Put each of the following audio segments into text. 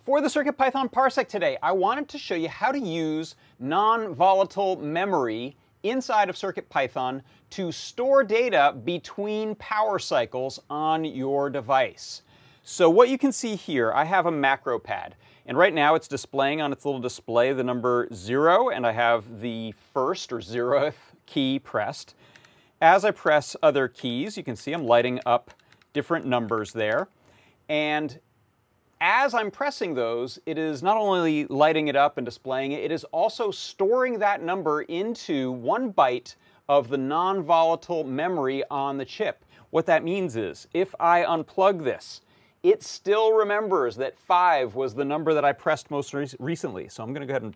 For the CircuitPython Parsec today, I wanted to show you how to use non-volatile memory inside of CircuitPython to store data between power cycles on your device. So what you can see here, I have a macro pad, and right now it's displaying on its little display the number 0, and I have the first or 0th key pressed. As I press other keys, you can see I'm lighting up different numbers there, and as I'm pressing those, it is not only lighting it up and displaying it, it is also storing that number into 1 byte of the non-volatile memory on the chip. What that means is, if I unplug this, it still remembers that 5 was the number that I pressed most recently. So I'm going to go ahead and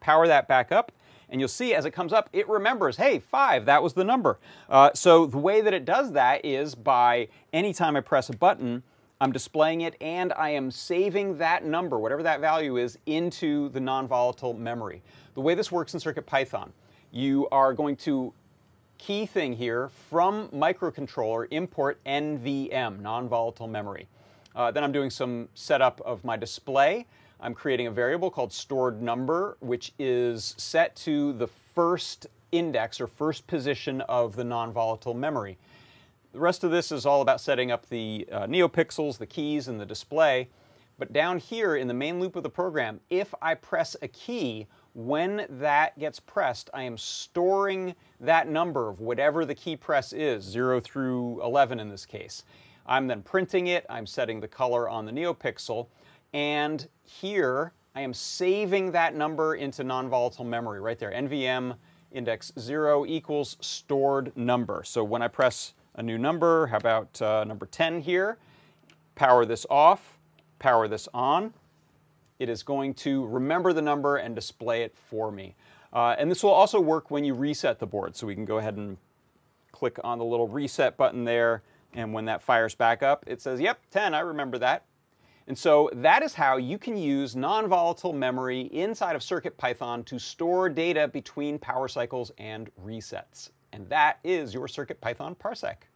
power that back up, and you'll see as it comes up, it remembers, hey, 5, that was the number. So the way that it does that is by any time I press a button, I'm displaying it, and I am saving that number, whatever that value is, into the non-volatile memory. The way this works in CircuitPython, you are going to key thing here from microcontroller, import NVM, non-volatile memory. Then I'm doing some setup of my display. I'm creating a variable called stored number, which is set to the first index or first position of the non-volatile memory. The rest of this is all about setting up the NeoPixels, the keys, and the display. But down here in the main loop of the program, if I press a key, when that gets pressed, I am storing that number of whatever the key press is, 0 through 11 in this case. I'm then printing it, I'm setting the color on the NeoPixel, and here I am saving that number into non-volatile memory right there. NVM index 0 equals stored number. So when I press a new number, how about number 10 here, power this off, power this on, it is going to remember the number and display it for me. And this will also work when you reset the board, so we can go ahead and click on the little reset button there, and when that fires back up, it says, yep, 10, I remember that. And so that is how you can use non-volatile memory inside of CircuitPython to store data between power cycles and resets. And that is your CircuitPython Parsec.